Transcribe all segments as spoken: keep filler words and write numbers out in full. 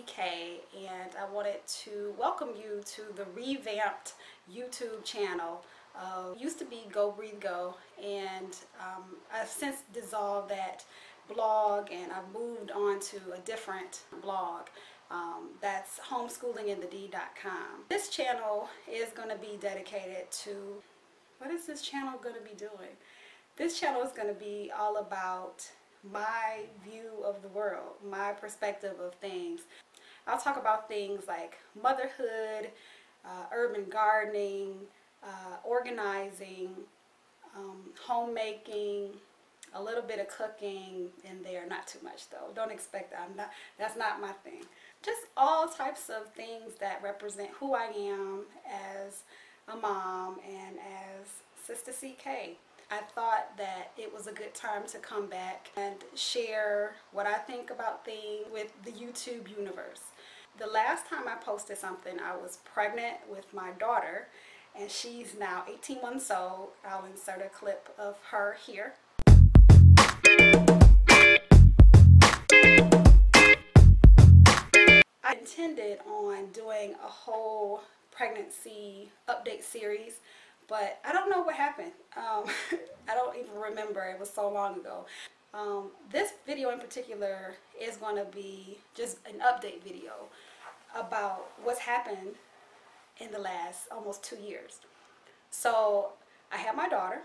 C K, and I wanted to welcome you to the revamped YouTube channel. Uh, it used to be Go Breathe Go, and um, I've since dissolved that blog and I've moved on to a different blog. Um, that's homeschooling in the D dot com. This channel is going to be dedicated to, what is this channel going to be doing? This channel is going to be all about my view of the world, my perspective of things. I'll talk about things like motherhood, uh, urban gardening, uh, organizing, um, homemaking, a little bit of cooking in there, not too much though. Don't expect that. I'm not, that's not my thing. Just all types of things that represent who I am as a mom and as Sister C K. I thought that it was a good time to come back and share what I think about things with the YouTube universe. The last time I posted something, I was pregnant with my daughter, and she's now eighteen months old. I'll insert a clip of her here. I intended on doing a whole pregnancy update series, but I don't know what happened. Um, I don't even remember. It was so long ago. Um, this video in particular is going to be just an update video about what's happened in the last almost two years. So I have my daughter,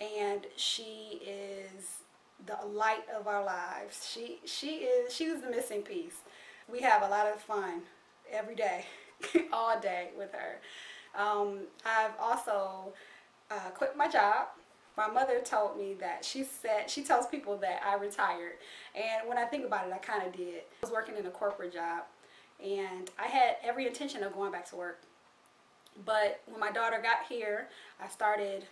and she is the light of our lives. She she is she was the missing piece. We have a lot of fun every day, all day with her. Um, I've also uh, quit my job. My mother told me that she said she tells people that I retired, and when I think about it, I kind of did. I was working in a corporate job, and I had every intention of going back to work. But when my daughter got here, I started,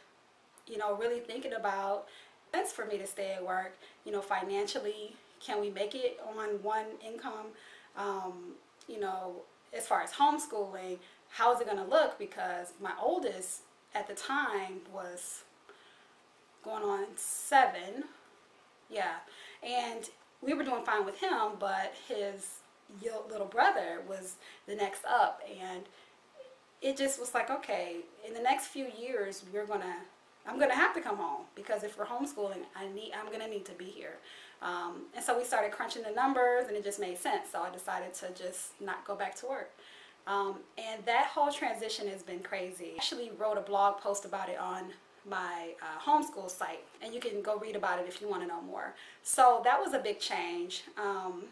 you know, really thinking about sense for me to stay at work. You know, financially, can we make it on one income? Um, you know, as far as homeschooling, how is it going to look? Because my oldest at the time was going on seven. Yeah. And we were doing fine with him, but his little brother was the next up. And it just was like, okay, in the next few years, we're going to, I'm going to have to come home, because if we're homeschooling, I need, I'm going to need to be here. Um, and so we started crunching the numbers, and it just made sense. So I decided to just not go back to work. Um, and that whole transition has been crazy. I actually wrote a blog post about it on my uh, homeschool site, and you can go read about it if you want to know more. So that was a big change. Um,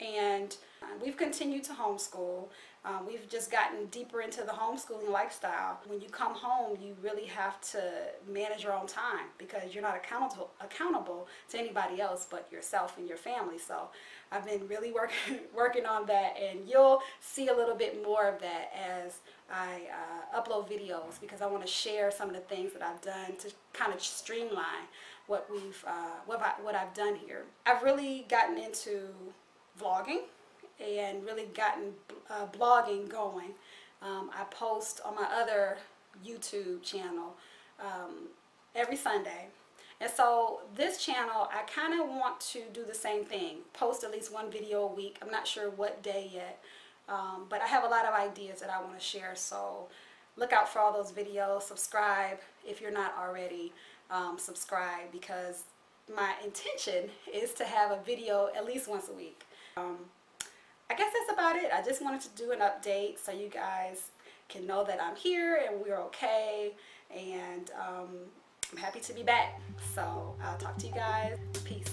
and we've continued to homeschool. Um, we've just gotten deeper into the homeschooling lifestyle. When you come home, you really have to manage your own time, because you're not accountable accountable to anybody else but yourself and your family. So I've been really working working on that, and you'll see a little bit more of that as I uh, upload videos, because I want to share some of the things that I've done to kind of streamline what we've uh, what I, what I've done here. I've really gotten into vlogging and really gotten uh, blogging going. Um, I post on my other YouTube channel um, every Sunday. And so this channel, I kind of want to do the same thing, post at least one video a week. I'm not sure what day yet, um, but I have a lot of ideas that I want to share. So look out for all those videos. Subscribe if you're not already. Um, subscribe, because my intention is to have a video at least once a week. Um, I guess that's about it. I just wanted to do an update so you guys can know that I'm here and we're okay, and um, I'm happy to be back. So I'll talk to you guys. Peace.